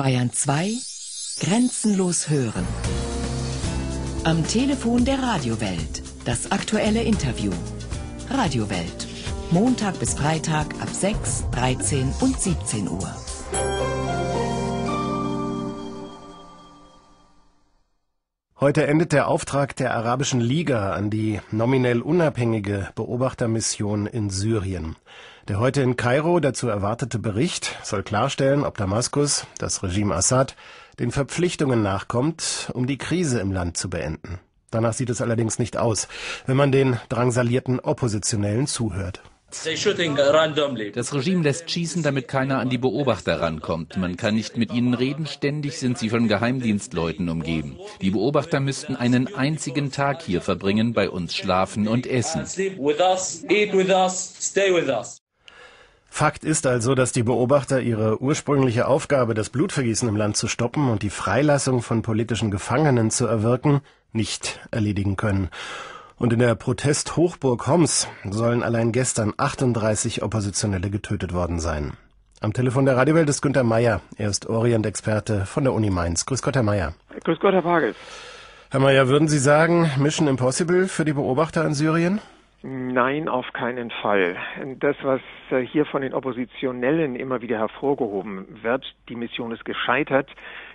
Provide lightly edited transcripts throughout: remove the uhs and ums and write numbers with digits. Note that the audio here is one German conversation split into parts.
Bayern 2, grenzenlos hören. Am Telefon der Radiowelt, das aktuelle Interview. Radiowelt, Montag bis Freitag ab 6, 13 und 17 Uhr. Heute endet der Auftrag der Arabischen Liga an die nominell unabhängige Beobachtermission in Syrien. Der heute in Kairo dazu erwartete Bericht soll klarstellen, ob Damaskus, das Regime Assad, den Verpflichtungen nachkommt, um die Krise im Land zu beenden. Danach sieht es allerdings nicht aus, wenn man den drangsalierten Oppositionellen zuhört. Das Regime lässt schießen, damit keiner an die Beobachter rankommt. Man kann nicht mit ihnen reden, ständig sind sie von Geheimdienstleuten umgeben. Die Beobachter müssten einen einzigen Tag hier verbringen, bei uns schlafen und essen. Fakt ist also, dass die Beobachter ihre ursprüngliche Aufgabe, das Blutvergießen im Land zu stoppen und die Freilassung von politischen Gefangenen zu erwirken, nicht erledigen können. Und in der Protesthochburg Homs sollen allein gestern 38 Oppositionelle getötet worden sein. Am Telefon der Radiowelt ist Günter Meyer. Er ist Orientexperte von der Uni Mainz. Grüß Gott, Herr Meyer. Grüß Gott, Herr Pagels. Herr Meyer, würden Sie sagen, Mission Impossible für die Beobachter in Syrien? Nein, auf keinen Fall. Das, was hier von den Oppositionellen immer wieder hervorgehoben wird, die Mission ist gescheitert.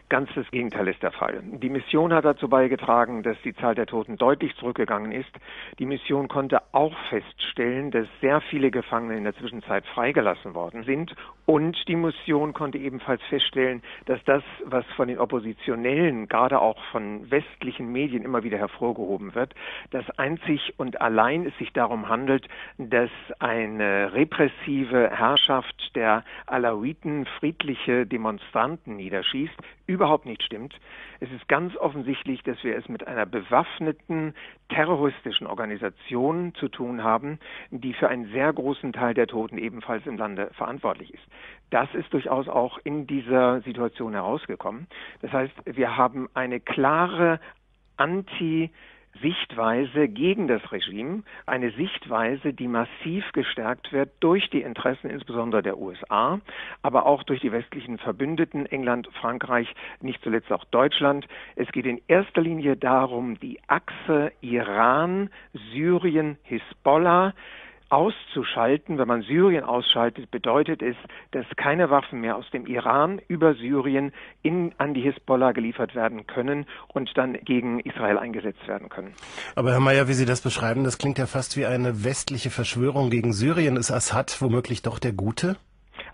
Ganz das Gegenteil ist der Fall. Die Mission hat dazu beigetragen, dass die Zahl der Toten deutlich zurückgegangen ist. Die Mission konnte auch feststellen, dass sehr viele Gefangene in der Zwischenzeit freigelassen worden sind. Und die Mission konnte ebenfalls feststellen, dass das, was von den Oppositionellen, gerade auch von westlichen Medien immer wieder hervorgehoben wird, dass einzig und allein es sich darum handelt, dass eine repressive Herrschaft der Alawiten friedliche Demonstranten niederschießt, überhaupt nicht stimmt. Es ist ganz offensichtlich, dass wir es mit einer bewaffneten, terroristischen Organisation zu tun haben, die für einen sehr großen Teil der Toten ebenfalls im Lande verantwortlich ist. Das ist durchaus auch in dieser Situation herausgekommen. Das heißt, wir haben eine klare Anti-Sichtweise gegen das Regime, eine Sichtweise, die massiv gestärkt wird durch die Interessen insbesondere der USA, aber auch durch die westlichen Verbündeten, England, Frankreich, nicht zuletzt auch Deutschland. Es geht in erster Linie darum, die Achse Iran, Syrien, Hisbollah auszuschalten. Wenn man Syrien ausschaltet, bedeutet es, dass keine Waffen mehr aus dem Iran über Syrien an die Hisbollah geliefert werden können und dann gegen Israel eingesetzt werden können. Aber Herr Meyer, wie Sie das beschreiben, das klingt ja fast wie eine westliche Verschwörung gegen Syrien. Ist Assad womöglich doch der Gute?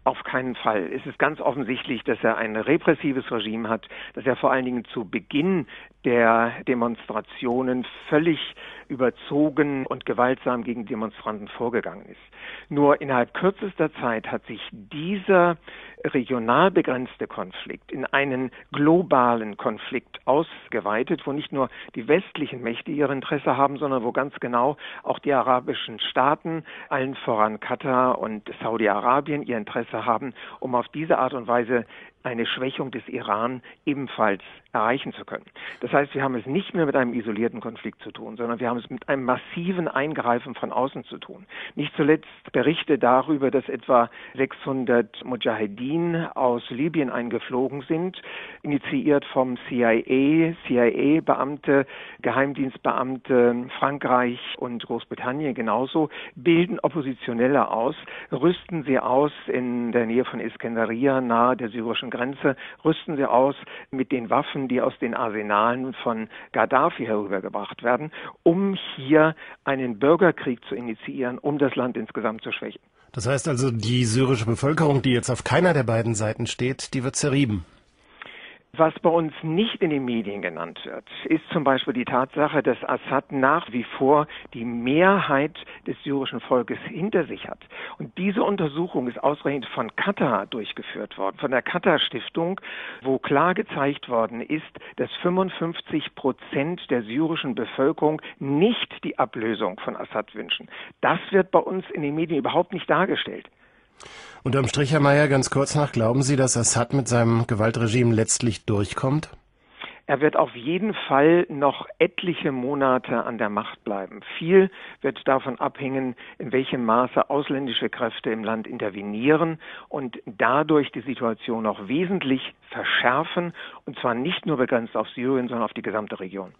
Auf keinen Fall. Es ist ganz offensichtlich, dass er ein repressives Regime hat, dass er vor allen Dingen zu Beginn der Demonstrationen völlig überzogen und gewaltsam gegen Demonstranten vorgegangen ist. Nur innerhalb kürzester Zeit hat sich dieser regional begrenzte Konflikt in einen globalen Konflikt ausgeweitet, wo nicht nur die westlichen Mächte ihre Interesse haben, sondern wo ganz genau auch die arabischen Staaten, allen voran Katar und Saudi-Arabien, ihr Interesse haben, um auf diese Art und Weise eine Schwächung des Iran ebenfalls erreichen zu können. Das heißt, wir haben es nicht mehr mit einem isolierten Konflikt zu tun, sondern wir haben es mit einem massiven Eingreifen von außen zu tun. Nicht zuletzt Berichte darüber, dass etwa 600 Mujahedin aus Libyen eingeflogen sind, initiiert vom CIA, CIA-Beamte, Geheimdienstbeamte, Frankreich und Großbritannien genauso, bilden Oppositionelle aus, rüsten sie aus in der Nähe von Iskandaria, nahe der syrischen Grenze, rüsten sie aus mit den Waffen, die aus den Arsenalen von Gaddafi herübergebracht werden, um hier einen Bürgerkrieg zu initiieren, um das Land insgesamt zu schwächen. Das heißt also, die syrische Bevölkerung, die jetzt auf keiner der beiden Seiten steht, die wird zerrieben. Was bei uns nicht in den Medien genannt wird, ist zum Beispiel die Tatsache, dass Assad nach wie vor die Mehrheit des syrischen Volkes hinter sich hat. Und diese Untersuchung ist ausreichend von Katar durchgeführt worden, von der Katar-Stiftung, wo klar gezeigt worden ist, dass 55% der syrischen Bevölkerung nicht die Ablösung von Assad wünschen. Das wird bei uns in den Medien überhaupt nicht dargestellt. Unterm Strich, Herr Meyer, ganz kurz nach, glauben Sie, dass Assad mit seinem Gewaltregime letztlich durchkommt? Er wird auf jeden Fall noch etliche Monate an der Macht bleiben. Viel wird davon abhängen, in welchem Maße ausländische Kräfte im Land intervenieren und dadurch die Situation noch wesentlich verschärfen, und zwar nicht nur begrenzt auf Syrien, sondern auf die gesamte Region.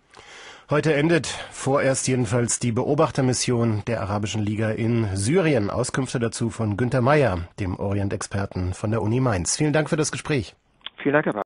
Heute endet vorerst jedenfalls die Beobachtermission der Arabischen Liga in Syrien. Auskünfte dazu von Günter Meyer, dem Orientexperten von der Uni Mainz. Vielen Dank für das Gespräch. Vielen Dank, Herr Bauer.